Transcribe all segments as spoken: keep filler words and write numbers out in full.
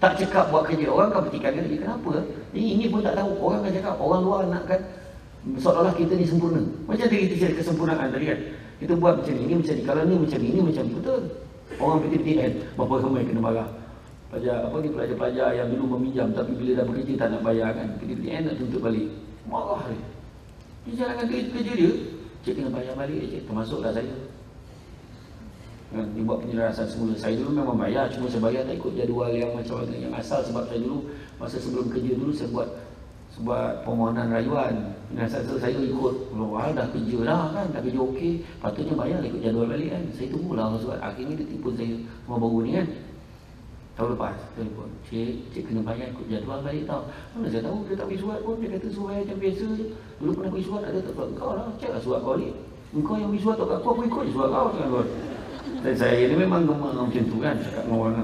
Tak cakap buat kerja orang, kau petikan kerja. Kenapa? Ini pun tak tahu. Orang akan cakap, orang luar nakkan seolah-olah kita ni sempurna. Macam tadi kita cari kesempurnaan tadi kan. Kita buat macam ini, macam ini. Kalau ni macam ini, macam ni. Betul. Orang P T P N, berapa ramai kena marah. Pelajar, apa ni, pelajar-pelajar yang dulu meminjam tapi bila dah bekerja tak nak bayar kan. P T P N nak tuntut balik. Marah dia. Dia jalankan kerja dia. Cik kena bayar balik, cik. Termasuklah saya. Dia buat penjelasan semula. Saya dulu memang bayar, cuma saya bayar tak ikut jadual yang macam mana yang asal. Sebab saya dulu, masa sebelum kerja dulu, saya buat Buat permohonan rayuan. Penjelasan tu saya ikut. Wah, dah kerja dah kan, dah kerja okey, patutnya bayar ikut jadual balik kan. Saya tunggulah sebab akhirnya dia tipu saya. Rumah baru ni kan, tahun lepas telefon, cik, cik kena bayar ikut jadual balik tau. Mana saya tahu, dia tak pergi surat pun. Dia kata surat macam biasa. Dulu pernah pergi surat, ada tak buat kau lah. Cek lah surat kau ni. Engkau yang pergi surat tak buat kau, aku ikut surat kau kan. Dan saya ni memang gemar macam tu kan, cakap dengan orang.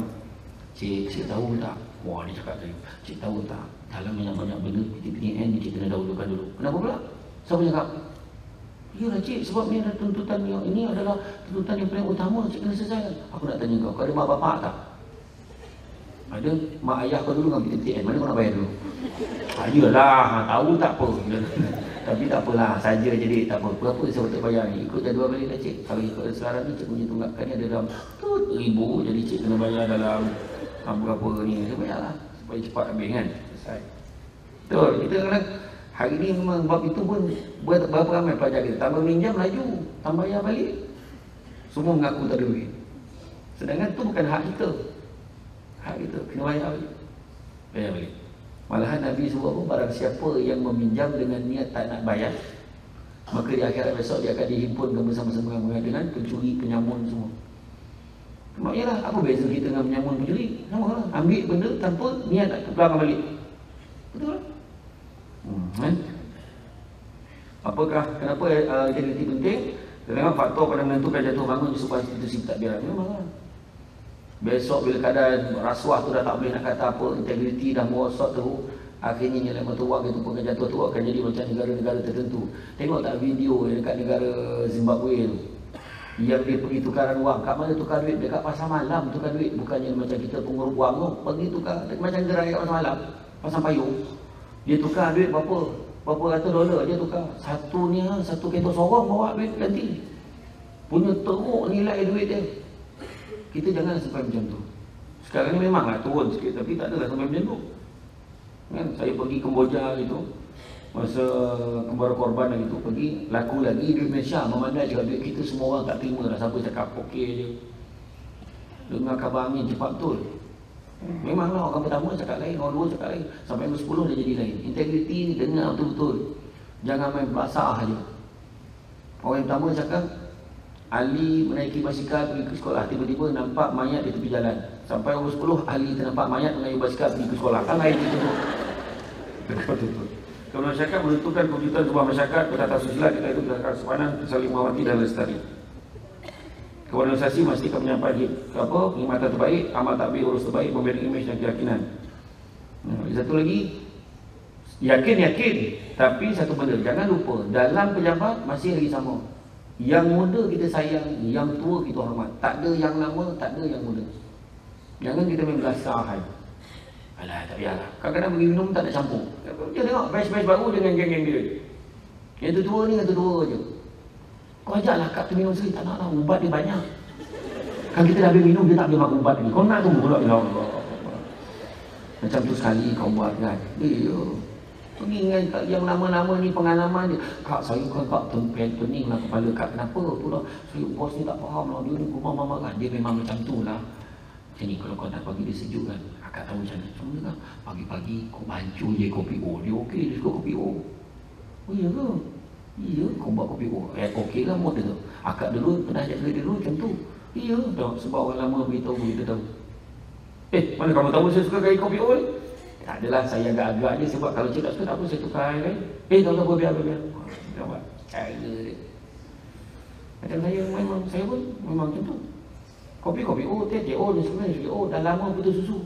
Cik, cik tahu tak? Wah, dia cakap saya, cik tahu tak? Dalam banyak-banyak benda P T P N ni kita kena dahulukan dulu. Kenapa pula? Siapa cakap? Yalah cik, sebab ni ada tuntutan yang ini adalah tuntutan yang paling utama, cik kena selesaikan. Aku nak tanya kau, kau ada mak bapak tak? Ada mak ayah kau dulu dengan P T P N, mana kau nak bayar dulu? Ah, yalah, tahu tak apa. Tapi tak apalah, saja jadi tak apa. Berapa saya patut bayar ni? Ikut jadual balik lah cik. Kalau ikut selaran ni, cik punya tunggakan ni ada dalam ribu. Jadi cik kena bayar dalam berapa ni. Saya bayar lah, supaya cepat habis kan. Selesai. Betul, kita kena hari ni memang bab itu pun berapa ramai pelajar kita. Tambah minjam laju, tambah bayar balik. Semua mengaku tak ada duit. Sedangkan tu bukan hak kita. Hak kita, kena bayar balik. Bayar balik. Malahan Nabi sallallahu alaihi wasallam, barang siapa yang meminjam dengan niat tak nak bayar, maka di akhirat besok dia akan dihimpunkan bersama-sama dengan pencuri, penyamun semua. Maksudnya lah, apa beza kita dengan penyamun, pencuri? Sama lah, ambil benda tanpa niat nak belakang balik. Betul lah. hmm, eh? Apakah, kenapa uh, jadi penting? Kerana faktor pada menentukan jatuh bangun supaya institusi pentadbiran. Memang lah. Besok bila keadaan rasuah tu dah tak boleh nak kata apa, integriti dah merosot tu, akhirnya nilai mertua kita pun jatuh tu akan jadi macam negara-negara tertentu. Tengok tak video yang dekat negara Zimbabwe tu, yang dia pergi tukaran wang. Kat mana tukar duit? Dekat pasar malam tukar duit. Bukannya macam kita pengurus wang tu, pergi tukar macam gerai kat pasar malam, pasar payung. Dia tukar duit berapa? Berapa ratus dolar dia tukar. Satu ni, satu kereta sorong bawa duit ganti. Punya teruk nilai duit dia. Kita jangan sampai macam tu. Sekarang ni memanglah turun sikit, tapi tak adalah sampai macam tu kan. Saya pergi Kemboja gitu, masa kembar korban lagi tu pergi, laku lagi di Malaysia. Memandai cakap duit kita semua orang tak terima lah. Siapa cakap okey je, dengar khabar angin cepat betul. Memanglah orang pertama cakap lain, orang dua cakap lain, sampai umur sepuluh dia jadi lain. Integriti ni dengar betul-betul, jangan main basah je. Orang yang pertama cakap Ali menaiki basikal pergi ke sekolah, tiba-tiba nampak mayat di tepi jalan. Sampai umur sepuluh, Ali ternampak mayat menaiki basikal pergi ke sekolah. Kan lain itu tu. Betul-betul. Kalau masyarakat menentukan kebutuhan sebuah masyarakat, bertata susila kita itu berdasarkan sepanan, saling menghormati dan lestari. Kewangan organisasi memastikan penyampaian apa, pengkhidmatan terbaik, amal takbir, urus terbaik, pembinaan imej dan keyakinan. Nah, satu lagi, yakin-yakin. Tapi satu benda, jangan lupa, dalam pejabat masih lagi sama. Yang muda kita sayang, yang tua kita hormat. Tak ada yang lama, tak ada yang muda. Jangan kita main belasah. Alah, tak payahlah. Kadang-kadang pergi minum tak nak campur. Dia tengok batch-batch baru dengan geng-geng dia. Yang tu tua ni, yang tu tua je. Kau ajaklah kat tu minum sekali. Tak nak lah, ubat dia banyak. Kan kita dah habis minum, dia tak boleh makan ubat ni. Kau nak tu pulak dia. Macam tu sekali kau buat kan. Dia pergi dengan yang lama-lama ni pengalaman dia. Kak, saya kan kak tempening lah kepala kak. Kenapa pula? Saya bos ni tak faham lah. Dia ni rumah mama kan. Dia memang macam tu lah. Macam ni kalau kau nak bagi dia sejuk kan. Kak tahu macam mana. Pagi-pagi kau bancu je kopi O. Dia okey, dia suka kopi O. Oh iya ke? Iya, kau buat kopi O. Eh okey lah mod tu. Akak dulu pernah ajak dia dulu macam tu. Iya, tak, sebab orang lama beritahu kita tahu. Eh, mana kamu tahu saya suka gaya kopi O ni? Tak adalah, saya agak-agak je sebab kalau cik tak suka tak apa, saya tukar kan. Eh, tak apa, biar-biar. Nampak, cara dia. Macam saya memang, saya pun memang macam tu. Kopi-kopi, oh, teh, teh, oh, dan sebenarnya, oh, dah lama putus susu.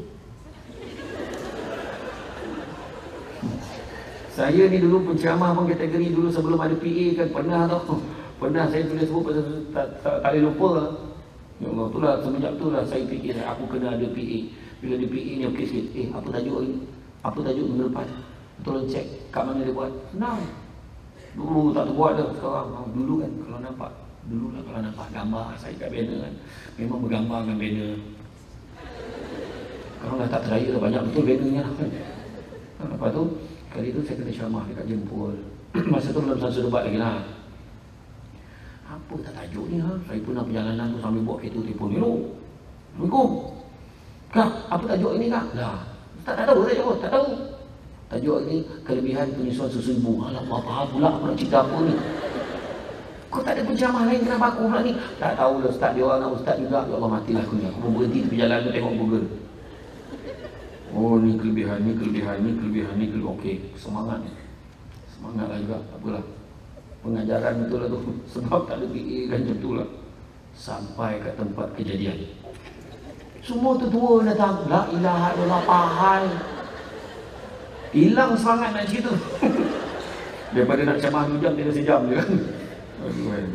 Saya ni dulu penceramah pun kategori dulu sebelum ada P A kan, pernah tau. Pernah saya tulis buku pasal susu, tak boleh lupa lah. Ya Allah, itulah, semenjak tu lah saya fikir, aku kena ada P A. Bila di P E dia fikir, eh apa tajuk lagi? Apa tajuk minggu lepas? Tolong cek kat mana dia buat. Senang. Dulu tak terbuat dah sekarang. Dulu kan kalau nampak, dulu lah kalau nampak gambar saya kat banner kan, memang bergambar dengan banner. Kalau dah tak teraya banyak betul bannernya lah kan. Lepas tu, kali tu saya kena ceramah dekat Jempol. Masa tu belum sampai debat lagi lah. Apa tak tajuk ni ha? Saya pun nak perjalanan tu sambil buat kereta telefon dulu. Assalamualaikum. Kak, apa tajuk ini kak? Dah. Tak, tak tahu, tak tahu, tak tahu. Tajuk ini, kelebihan penyusuan susu ibu. Alah, apa-apa pula, aku nak cerita apa ni? Kau tak ada penceramah lain, kenapa aku pula ni? Tak tahu lah, ustaz dia orang, ustaz juga. Ya Allah, matilah aku ni. Aku pun berhenti tepi jalan tu, tengok Google. Oh, ni kelebihan, ni kelebihan, ni kelebihan, ni kelebihan. Okey, semangat ni. Semangat lah juga, apalah. Pengajaran betul lah tu. Sebab tak ada P A kan, macam tu lah. Sampai kat tempat kejadian. Semua tua-tua datang. La ilaha illallah, pahal. Hilang semangat nak cerita. Daripada nak ceramah dua jam, dia dah sejam je kan.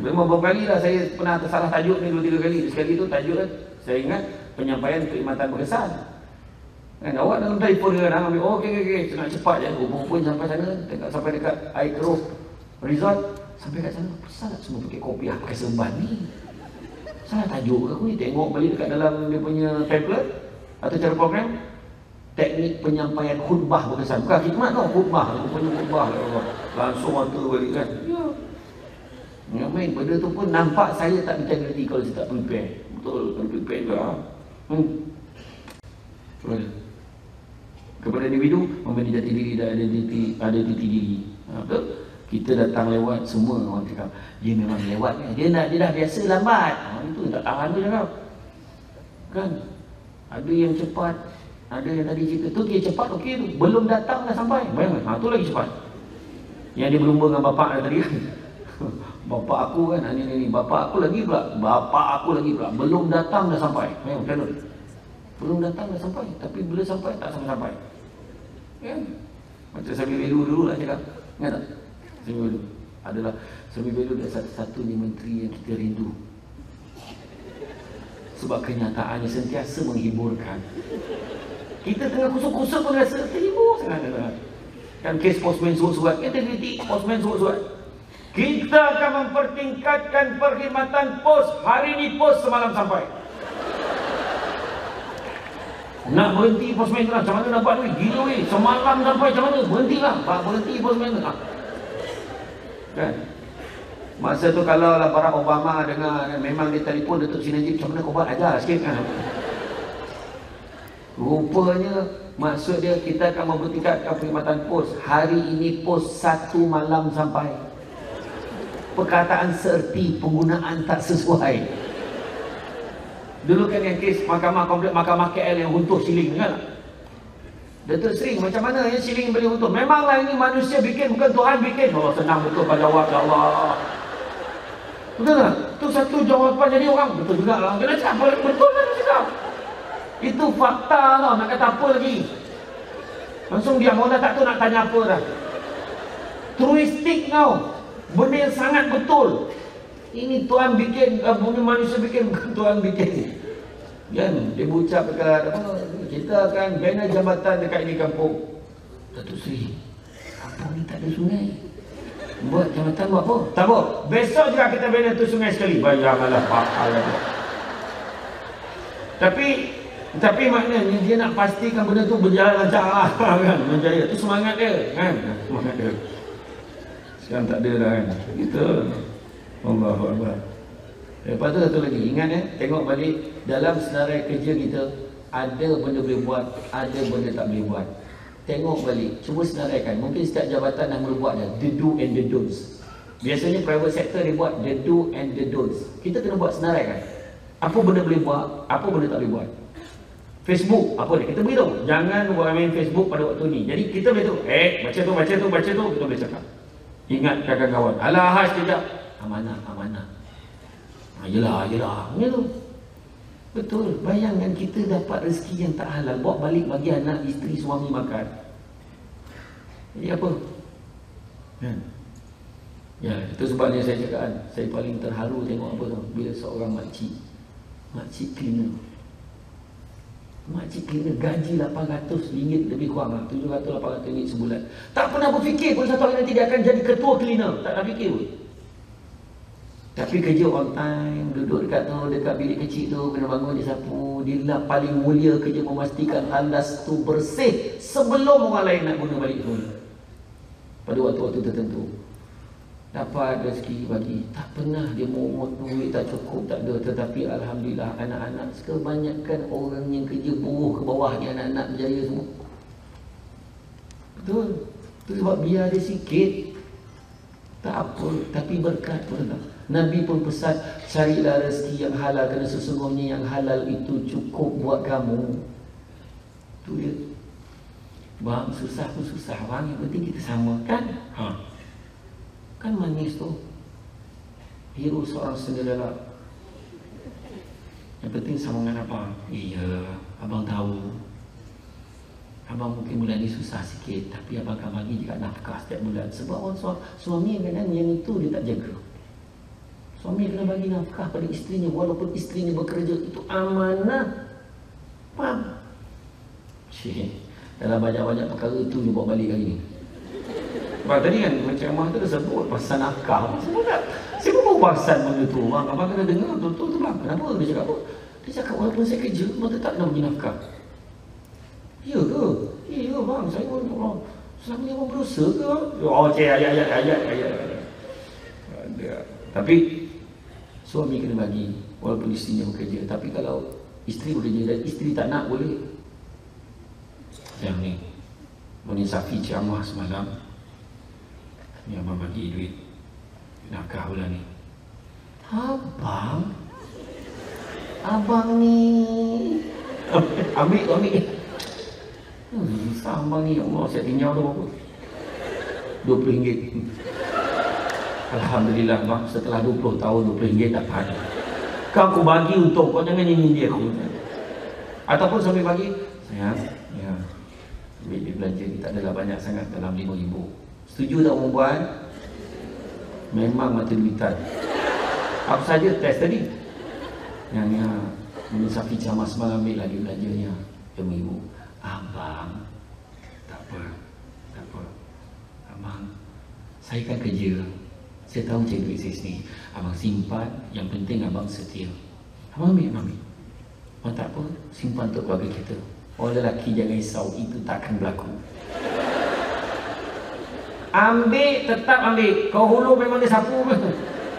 Memang beberapa kali lah saya pernah tersalah tajuk ni dua tiga kali. Sekali tu tajuk kan, saya ingat penyampaian kekhidmatan berkesan. Kan awak dalam telefon dia kan, ambil, oh, okey, okey, okey. Nak cepat je. Rupa-rupa sampai sana, dekat, sampai dekat air keruf resort. Sampai kat sana, pesan tak semua pakai kopi, ah, pakai serban ni. Salah tajuk ke aku ni? Tengok balik dekat dalam dia punya pamphlet atau cara program, teknik penyampaian khutbah berkesan. Bukan khidmat tau, khutbah. Rupanya khutbah lah Allah. Langsung mata balik kan. Ya. Yang main benda tu pun nampak saya tak integriti kalau saya tak prepare. Betul, kalau prepare juga. Hmm. Kepada individu, memiliki jati diri dan identiti, identiti diri. Ha, betul? Kita datang lewat semua orang cakap dia memang lewat kan? dia nak dia dah biasa lambat. Ha, itu tak tahan tu cakap kan, ada yang cepat, ada yang tadi cerita tu dia cepat, okey tu belum datang dah sampai, bayangkan. Ha, tu lagi cepat yang dia berlumba dengan bapak dah tadi kan. Bapak aku kan, ni ni ni bapak aku lagi pula bapak aku lagi pula belum datang dah sampai. Memang kan, belum datang dah sampai, tapi bila sampai tak sampai-sampai kan, macam saya dulu-dulu lah cakap, ingat tak? Seri Belu adalah Seri Belu adalah satu-satunya menteri yang kita rindu. Sebab kenyataannya sentiasa menghiburkan. Kita tengah kusuk-kusuk pun rasa terhibur sangat-sangat. Dan kes posmen surat-surat, kita kritik posmen surat-surat. Kita akan mempertingkatkan perkhidmatan pos. Hari ini pos semalam sampai. Nak berhenti posmen lah, macam mana nak buat ni? Gila weh, semalam sampai macam mana? Berhentilah, Pak, berhenti posmen lah. Kan? Masa tu kalau lah Barack Obama dengar kan, memang dia telefon Datuk Si Najib, macam mana kau buat, ajar sikit kan. Rupanya maksud dia kita akan mempertingkatkan perkhidmatan pos. Hari ini pos satu malam sampai. Perkataan serti, penggunaan tak sesuai. Dulu kan yang kes mahkamah komplek mahkamah K L yang runtuh siling kan, Datuk Seri, macam mana ya siling boleh utuh? Memanglah ini manusia bikin, bukan Tuhan bikin. Oh, senang betul pada jawab ya Allah. Betul tak? Itu satu jawapan jadi orang. Betul juga lah. Kena cakap, betul lah cakap. Itu fakta tau, nak kata apa lagi? Langsung diam, orang tak tahu nak tanya apa dah. Truistik tau. Benda yang sangat betul. Ini Tuhan bikin, bumi manusia bikin, bukan Tuhan bikin. Kan, dia berucap dekat apa, kita akan bina jambatan dekat ini kampung. Datuk Seri, kampung ni tak ada sungai, buat jambatan buat apa? Tak apa, besok juga kita bina tu sungai sekali. Bayanglah, bakal lah. Tapi, tapi maknanya dia nak pastikan benda tu berjalan lancar lah kan, menjaya. Itu semangat dia kan, semangat dia. Sekarang tak ada dah kan, kita Allah Allah. Lepas tu satu lagi, ingat ya, tengok balik dalam senarai kerja kita, ada benda boleh buat, ada benda tak boleh buat. Tengok balik, cuba senaraikan. Mungkin setiap jabatan yang boleh buat dah, the do and the don'ts. Biasanya private sector dia buat the do and the don'ts. Kita kena buat senaraikan. Apa benda boleh buat, apa benda tak boleh buat. Facebook, apa dia? Kita beritahu, jangan main Facebook pada waktu ni. Jadi kita boleh tahu, eh, baca tu, baca tu, baca tu, kita boleh cakap. Ingat kawan-kawan, alah haj tidak, amanah, amanah. Ayolah, ayolah, macam tu. Betul, bayangkan kita dapat rezeki yang tak halal, bawa balik bagi anak, isteri, suami makan. Jadi apa? Kan? Ya, itu sebabnya saya cakap kan, saya paling terharu tengok apa tau, bila seorang makcik, makcik cleaner. Makcik kena gaji lapan ratus ringgit lebih kurang lah, tujuh ratus lapan ratus ringgit sebulan. Tak pernah berfikir pun satu hari nanti dia akan jadi ketua cleaner. Tak pernah fikir pun. Tapi kerja on time, duduk dekat tu, dekat bilik kecil tu, kena bangun dia sapu. Dia paling mulia kerja memastikan landas tu bersih sebelum orang lain nak guna balik tu. Pada waktu-waktu tertentu dapat rezeki bagi. Tak pernah dia mau duit tak cukup, tak ada. Tetapi Alhamdulillah anak-anak kebanyakan orang yang kerja buruh ke bawah ni anak-anak berjaya semua. Betul. Itu sebab biar dia sikit tak apa, tapi berkat pun lah. Nabi pun pesan, carilah rezeki yang halal, kerana sesungguhnya yang halal itu cukup buat kamu. Itu dia. Bang, susah pun susah bang, yang penting kita samakan. Ha. Kan manis tu hero seorang Cinderella. Yang penting sama dengan abang. Iya, abang tahu abang mungkin bulan ni susah sikit, tapi abang akan bagi juga nafkah setiap bulan. Sebab orang suami, suami kadang yang itu dia tak jaga. Suami kena bagi nafkah pada isterinya, walaupun isterinya bekerja. Itu amanah. Faham? Cik, dalam banyak-banyak perkara itu dia buat balik hari ni. Abang tadi kan macam abang tu dah sebut pasal nafkah. Siapa pun pasal benda tu bang. Abang kena dengar betul-betul tu bang. Kenapa dia cakap apa? Dia cakap walaupun saya kerja, abang tetap nak bagi nafkah. Ya ke? Ya bang, saya pun orang. Selama ni abang berusaha ke? Oh cik, ayat, ayat, ayat, ayat. Tapi suami kena bagi walaupun isterinya bekerja. Tapi kalau isteri bekerja dan isteri tak nak, boleh. Yang ni menisafi Cik Amah semalam. Ni abang bagi duit nafkah bulan ni. Abang, abang ni ambil, ambil. Hmm, susah abang ni. Ya Allah, saya tinggal tu berapa? dua puluh ringgit. Alhamdulillah bang, setelah dua puluh tahun dua puluh ringgit dapat. Kau aku bagi untuk kau, jangan nyindir aku. Ataupun sampai bagi, sayang, ya, duit belanja ni tak adalah banyak sangat, dalam lima ribu. Setuju tak perempuan? Memang mata duitan. Apa saja test tadi? Yang ni menyusahkan jamaah semalam ambil lagi belanjanya. Demi ibu. Abang, tak apa. Tak apa. Abang, saya kan kerja. Saya tahu cari duit saya sini. Abang simpan. Yang penting abang setia. Abang ambil, abang ambil. Abang tak apa. Simpan untuk keluarga kita. Orang lelaki jangan risau. Itu takkan berlaku. Ambil, tetap ambil. Kau hulu memang dia sapu.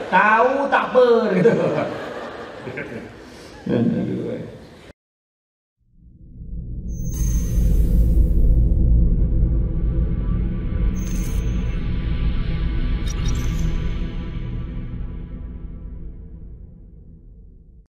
Tahu tak apa.